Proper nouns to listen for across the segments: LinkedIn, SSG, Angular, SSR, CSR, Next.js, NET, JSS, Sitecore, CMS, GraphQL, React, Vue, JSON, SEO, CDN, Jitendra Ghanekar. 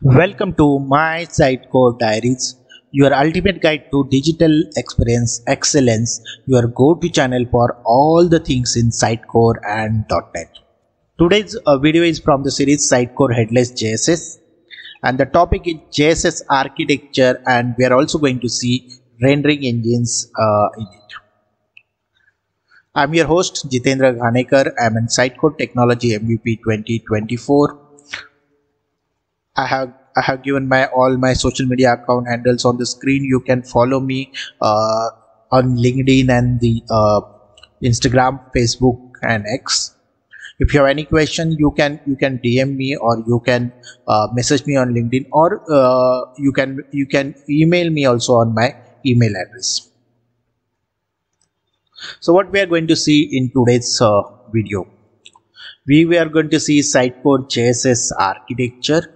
Welcome to my Sitecore Diaries, your ultimate guide to digital experience excellence, your go-to channel for all the things in Sitecore and .NET. Today's video is from the series Sitecore Headless JSS, and the topic is JSS architecture, and we are also going to see rendering engines in it. I'm your host Jitendra Ghanekar. I'm in Sitecore Technology MVP 2024. I have given my all my social media account handles on the screen. You can follow me on LinkedIn and the Instagram, Facebook and X. If you have any question, you can DM me, or you can message me on LinkedIn, or you can email me also on my email address. So what we are going to see in today's video, we are going to see Sitecore JSS architecture.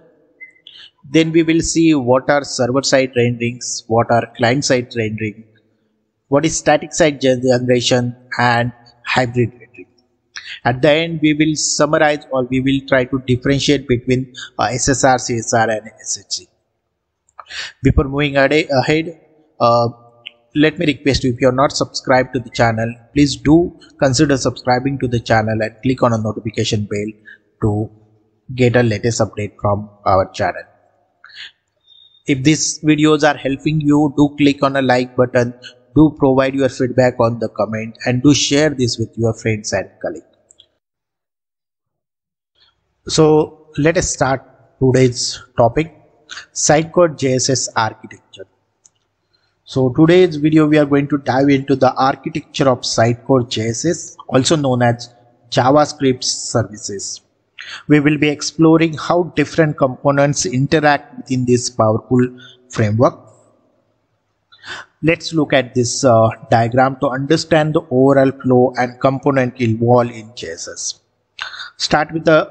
Then we will see what are server-side renderings, what are client-side rendering, what is static-side generation and hybrid rendering. At the end, we will summarize, or we will try to differentiate between SSR, CSR and SSG. Before moving ahead, let me request you, if you are not subscribed to the channel, please do consider subscribing to the channel and click on a notification bell to get a latest update from our channel. If these videos are helping you, do click on a like button, do provide your feedback on the comment, and do share this with your friends and colleagues. So let us start today's topic, Sitecore JSS architecture. So today's video, we are going to dive into the architecture of Sitecore JSS, also known as JavaScript services. We will be exploring how different components interact within this powerful framework. Let's look at this diagram to understand the overall flow and component involved in JSS. Start with the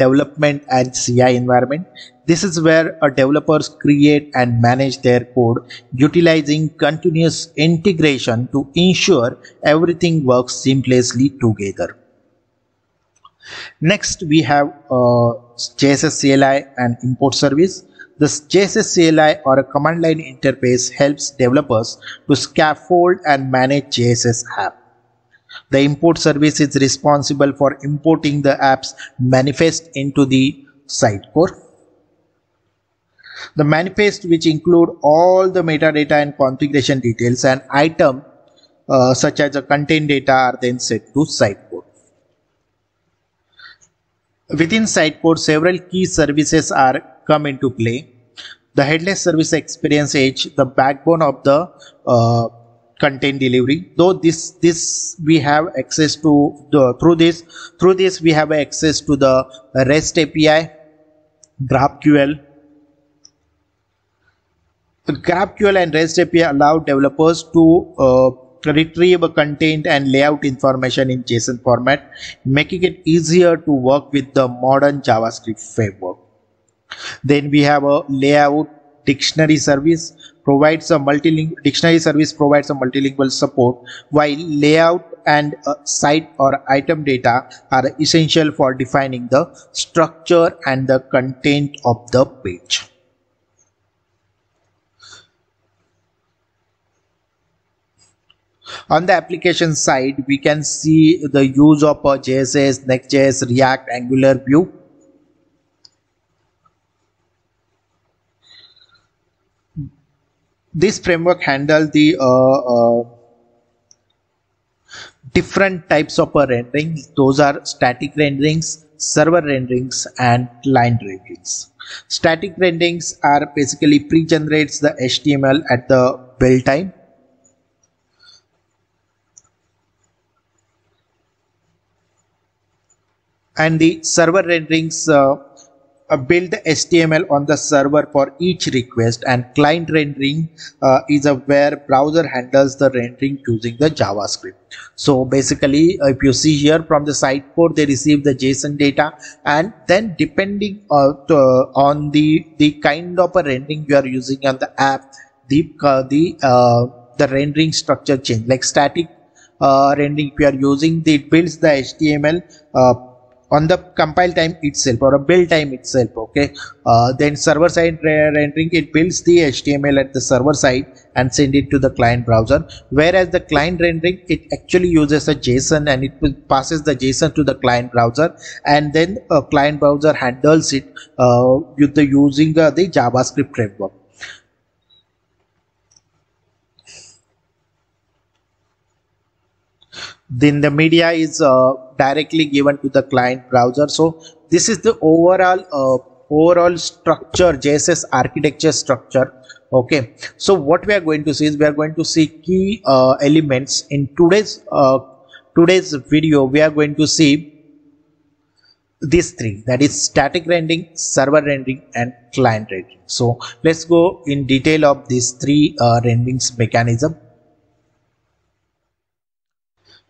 development and CI environment. This is where developers create and manage their code, utilizing continuous integration to ensure everything works seamlessly together. Next, we have JSS CLI and import service. This JSS CLI, or a command line interface, helps developers to scaffold and manage JSS app. The import service is responsible for importing the app's manifest into the Sitecore. The manifest, which include all the metadata and configuration details and item such as the content data, are then set to Sitecore. Within Sitecore, several key services come into play. The headless service experience edge, the backbone of the content delivery. Though this we have access to the, through this we have access to the REST API, GraphQL. The GraphQL and REST API allow developers to retrieve content and layout information in JSON format, making it easier to work with the modern JavaScript framework. Then we have a layout dictionary service. Dictionary service provides a multilingual support, while layout and site or item data are essential for defining the structure and the content of the page. On the application side, we can see the use of JSS, Next.js, React, Angular, Vue. This framework handles the different types of rendering. Those are static renderings, server renderings and client renderings. Static renderings are basically pre-generates the HTML at the build time. And the server renderings build the HTML on the server for each request, and client rendering is where browser handles the rendering using the JavaScript. So basically, if you see here, from the Sitecore they receive the JSON data, and then depending on the kind of a rendering you are using on the app, the rendering structure change. Like static rendering, if you are using, it builds the HTML on the compile time itself or a build time itself. Okay, then server side rendering, it builds the HTML at the server side and send it to the client browser, whereas the client rendering, it actually uses a JSON and it passes the JSON to the client browser, and then a client browser handles it with the using the JavaScript framework. Then the media is directly given to the client browser. So this is the overall structure, JSS architecture structure. Okay, so what we are going to see is we are going to see key elements in today's video. We are going to see these three, that is static rendering, server rendering and client rendering. So let's go in detail of these three renderings mechanism.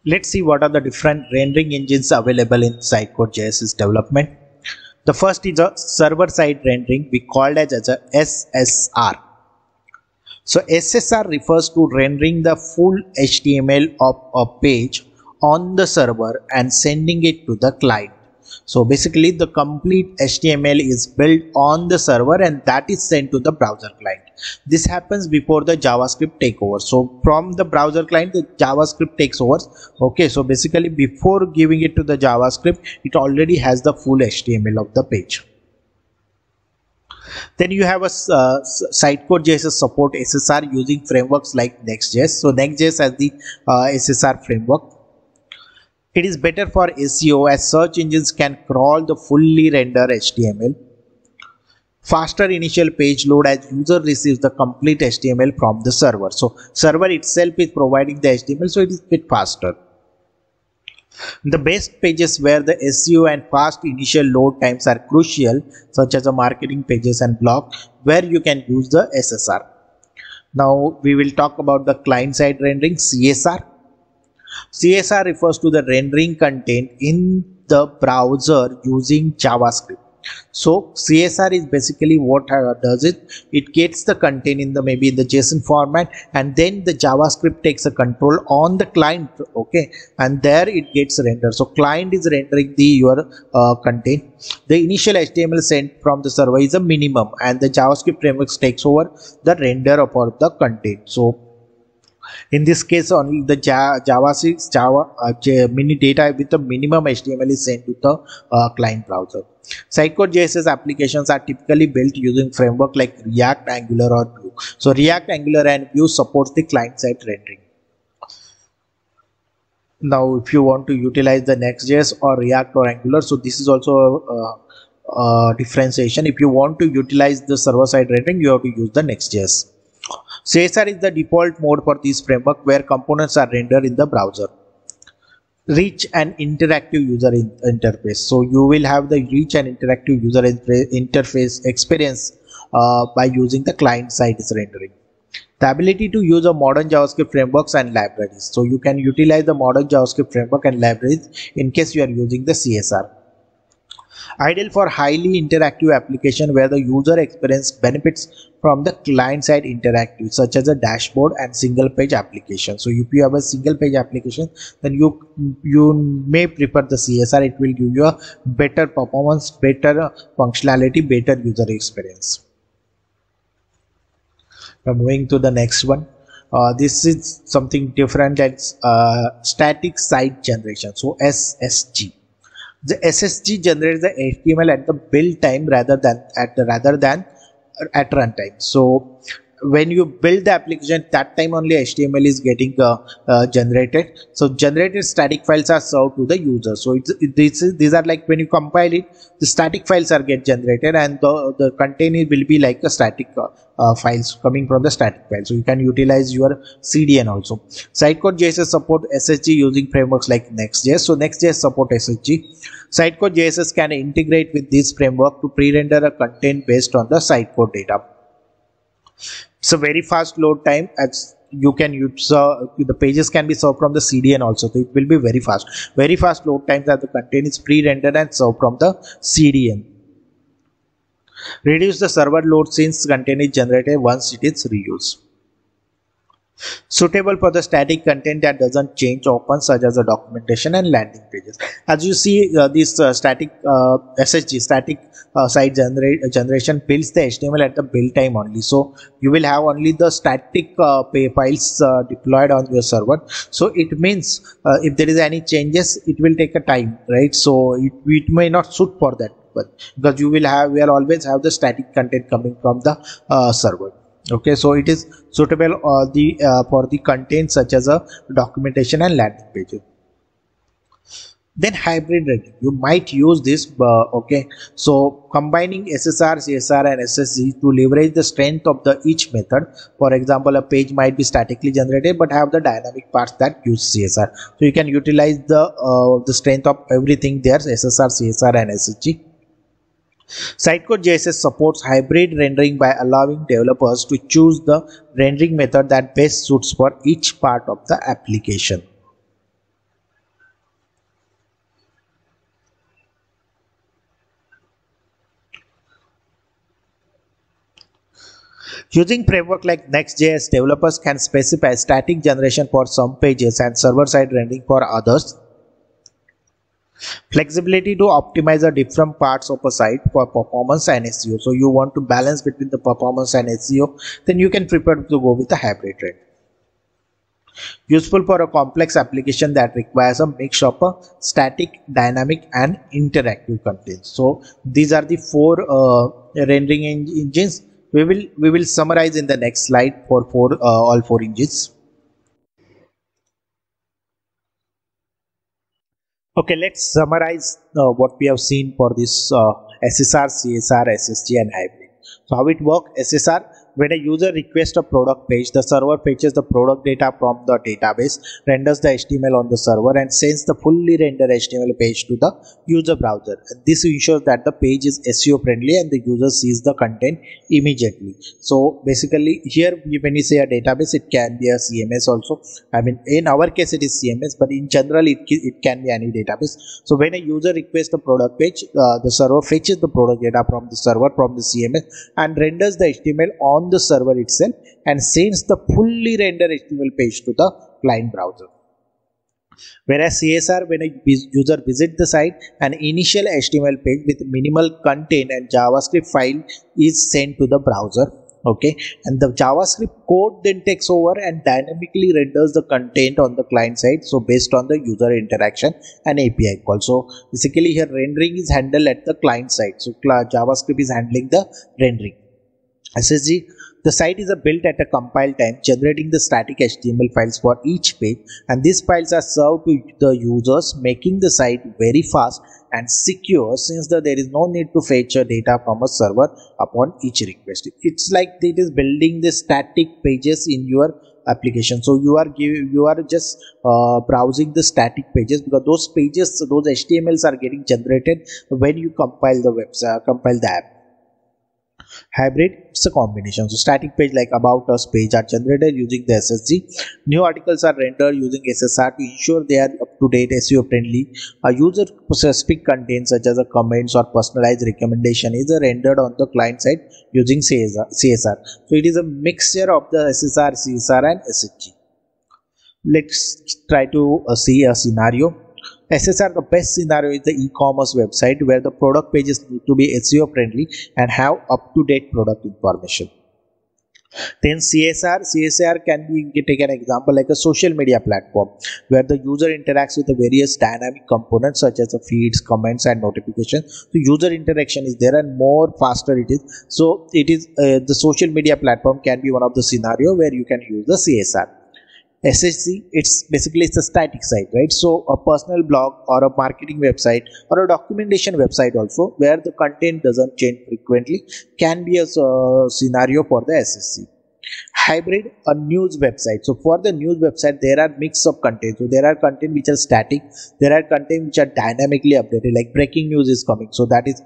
Let's see what are the different rendering engines available in Sitecore JSS development. The first is a server side rendering, we called as a SSR. So SSR refers to rendering the full HTML of a page on the server and sending it to the client. So basically the complete HTML is built on the server and that is sent to the browser client. This happens before the JavaScript takeover. So from the browser client, the JavaScript takes over. Okay, so basically before giving it to the JavaScript, it already has the full HTML of the page. Then you have a Sitecore JSS support SSR using frameworks like Next.js. So Next.js has the SSR framework. It is better for SEO as search engines can crawl the fully rendered HTML. Faster initial page load as user receives the complete HTML from the server. So server itself is providing the HTML, so it is a bit faster. The best pages where the SEO and fast initial load times are crucial, such as the marketing pages and blog, where you can use the SSR. Now we will talk about the client-side rendering, CSR. CSR refers to the rendering content in the browser using JavaScript. So CSR is basically what does it gets the content in the maybe in the JSON format, and then the JavaScript takes a control on the client. Okay, and there it gets rendered. So client is rendering the your content. The initial HTML sent from the server is a minimum, and the JavaScript framework takes over the render of all the content. So in this case, only the Java mini data with the minimum HTML is sent to the client browser. Sitecore JSS applications are typically built using framework like React, Angular or Vue. So React, Angular and Vue supports the client-side rendering. Now if you want to utilize the Next.js or React or Angular, so this is also differentiation. If you want to utilize the server-side rendering, you have to use the Next.js. CSR is the default mode for this framework where components are rendered in the browser. Rich and interactive user interface. So you will have the rich and interactive user interface experience by using the client side rendering. The ability to use a modern JavaScript frameworks and libraries. So you can utilize the modern JavaScript framework and libraries in case you are using the CSR. Ideal for highly interactive application where the user experience benefits from the client-side interactive, such as a dashboard and single-page application. So if you have a single-page application, then you may prefer the CSR. It will give you a better performance, better functionality, better user experience. Now moving to the next one. This is something different. That's static site generation. So SSG. The SSG generates the HTML at the build time rather than at runtime. So when you build the application, that time only HTML is getting generated. So generated static files are served to the user. So these are like when you compile it, the static files are get generated and the content will be like a static files coming from the static file. So you can utilize your CDN also. Sitecore JSS support SSG using frameworks like Next.js. So Next.js support SSG. Sitecore JSS can integrate with this framework to pre-render a content based on the Sitecore data. So very fast load time, as you can use the pages can be served from the CDN also. So it will be very fast. Very fast load times as the content is pre-rendered and served from the CDN. Reduce the server load since content is generated once it is reused. suitable for the static content that doesn't change often, such as the documentation and landing pages. As you see, this static SSG, static site generation builds the HTML at the build time only. So you will have only the static files deployed on your server. So it means if there is any changes, it will take a time, right? So it may not suit for that, but because you will have, we will always have the static content coming from the server. Okay, so it is suitable for the content such as a documentation and landing pages. Then hybrid rendering, you might use this. Okay, so combining SSR, CSR and SSG to leverage the strength of the each method. For example, a page might be statically generated but have the dynamic parts that use CSR. So you can utilize the strength of everything there, SSR, CSR and SSG. Sitecore JSS supports hybrid rendering by allowing developers to choose the rendering method that best suits for each part of the application. Using framework like Next.js, developers can specify static generation for some pages and server-side rendering for others. Flexibility to optimize the different parts of a site for performance and SEO. So you want to balance between the performance and SEO, then you can prepare to go with the hybrid rendering. Useful for a complex application that requires a mix of a static, dynamic and interactive content. So these are the four rendering engines. We will summarize in the next slide for all four engines. Okay, let's summarize what we have seen for this SSR, CSR, SSG and hybrid. So how it works? SSR, when a user requests a product page, the server fetches the product data from the database, renders the HTML on the server and sends the fully rendered HTML page to the user browser. And this ensures that the page is SEO friendly and the user sees the content immediately. So basically here, when you say a database, it can be a CMS also. I mean, in our case it is CMS, but in general it can be any database. So when a user requests the product page, the server fetches the product data from the server, from the CMS, and renders the HTML on the server itself and sends the fully rendered HTML page to the client browser. Whereas CSR, when a user visits the site, an initial HTML page with minimal content and JavaScript file is sent to the browser. Okay, and the JavaScript code then takes over and dynamically renders the content on the client side, so based on the user interaction and API call. So basically here rendering is handled at the client side, so JavaScript is handling the rendering. SSG, the site is built at a compile time, generating the static HTML files for each page, and these files are served to the users, making the site very fast and secure, since there is no need to fetch data from a server upon each request. It's like it is building the static pages in your application. So you are just browsing the static pages, because those pages, those HTMLs are getting generated when you compile the website, compile the app. Hybrid, it's a combination. So static page like about us page are generated using the SSG. New articles are rendered using SSR to ensure they are up to date, SEO friendly. A user specific content such as a comments or personalized recommendation is rendered on the client side using CSR. So it is a mixture of the SSR, CSR and SSG. Let's try to see a scenario. SSR, the best scenario is the e-commerce website where the product pages need to be SEO friendly and have up-to-date product information. Then CSR can be taken an example like a social media platform where the user interacts with the various dynamic components such as the feeds, comments and notifications. So user interaction is there and more faster it is. So it is the social media platform can be one of the scenario where you can use the CSR. SSG, it's a static site, right? So a personal blog or a marketing website or a documentation website also where the content doesn't change frequently can be a scenario for the SSG. Hybrid, a news website. So for the news website, there are mix of content. So there are content which are static, there are content which are dynamically updated, like breaking news is coming, so that is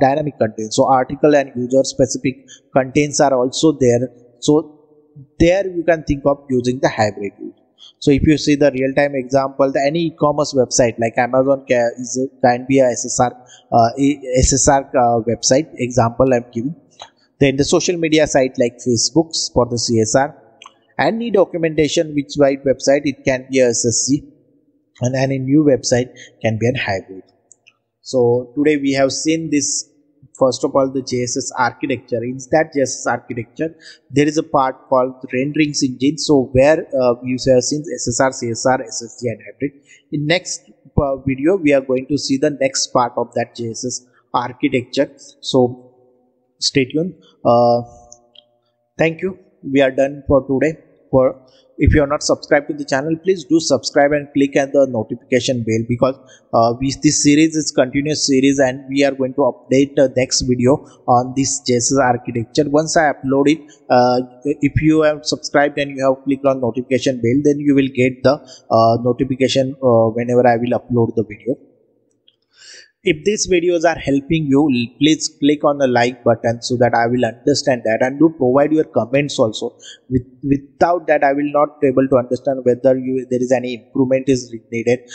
dynamic content. So article and user specific contents are also there. So there you can think of using the hybrid. So if you see the real-time example, the any e-commerce website like Amazon can be a SSR website example I'm giving. Then the social media site like Facebook's for the CSR, any documentation which wide website, it can be a SSG, and any new website can be a hybrid. So today we have seen this, first of all, the JSS architecture. In that JSS architecture, there is a part called renderings engine. So where you have seen SSR, CSR, SSG and hybrid. In next video, we are going to see the next part of that JSS architecture. So stay tuned. Thank you. We are done for today. If you are not subscribed to the channel, please do subscribe and click on the notification bell, because this series is continuous series, and we are going to update the next video on this JSS architecture. Once I upload it, if you have subscribed and you have clicked on notification bell, then you will get the notification whenever I will upload the video. If these videos are helping you, please click on the like button so that I will understand that, and do provide your comments also. Without that, I will not be able to understand whether there is any improvement is needed.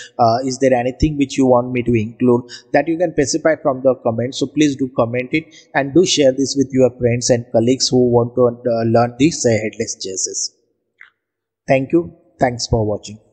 Is there anything which you want me to include, that you can specify from the comments. So please do comment it, and do share this with your friends and colleagues who want to learn this headless JSS. Thank you. Thanks for watching.